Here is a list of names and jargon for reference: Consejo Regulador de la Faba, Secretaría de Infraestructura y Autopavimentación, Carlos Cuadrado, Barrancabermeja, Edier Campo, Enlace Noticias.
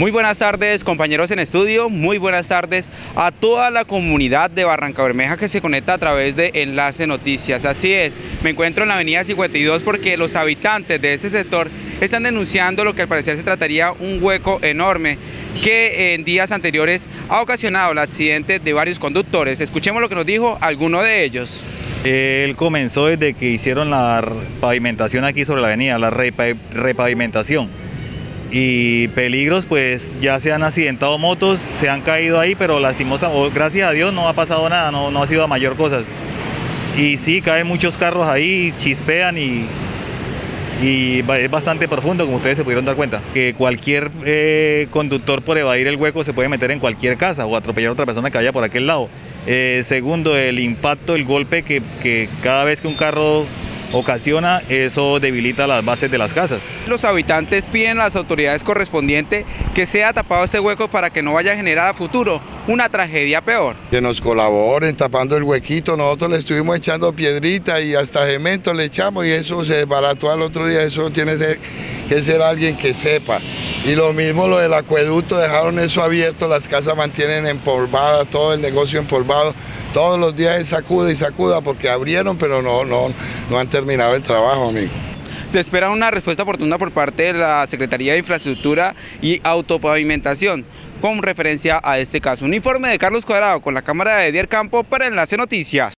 Muy buenas tardes, compañeros en estudio, muy buenas tardes a toda la comunidad de Barrancabermeja que se conecta a través de Enlace Noticias. Así es, me encuentro en la avenida 52 porque los habitantes de ese sector están denunciando lo que al parecer se trataría un hueco enorme que en días anteriores ha ocasionado el accidente de varios conductores. Escuchemos lo que nos dijo alguno de ellos. Él comenzó desde que hicieron la pavimentación aquí sobre la avenida, la repavimentación. Y peligros, pues ya se han accidentado motos, se han caído ahí, pero lastimosamente, gracias a Dios, no ha pasado nada, no ha sido a mayor cosa. Y sí, caen muchos carros ahí, chispean y es bastante profundo, como ustedes se pudieron dar cuenta. Que cualquier conductor por evadir el hueco se puede meter en cualquier casa o atropellar a otra persona que vaya por aquel lado. Segundo, el impacto, el golpe que cada vez que un carro ocasiona, eso debilita las bases de las casas. Los habitantes piden a las autoridades correspondientes que sea tapado este hueco para que no vaya a generar a futuro una tragedia peor. Que nos colaboren tapando el huequito, nosotros le estuvimos echando piedrita y hasta cemento le echamos y eso se desbarató al otro día, eso tiene que ser alguien que sepa. Y lo mismo lo del acueducto, dejaron eso abierto, las casas mantienen empolvadas, todo el negocio empolvado. Todos los días es sacuda y sacuda porque abrieron, pero no han terminado el trabajo, amigo. Se espera una respuesta oportuna por parte de la Secretaría de Infraestructura y Autopavimentación con referencia a este caso. Un informe de Carlos Cuadrado con la cámara de Edier Campo para Enlace Noticias.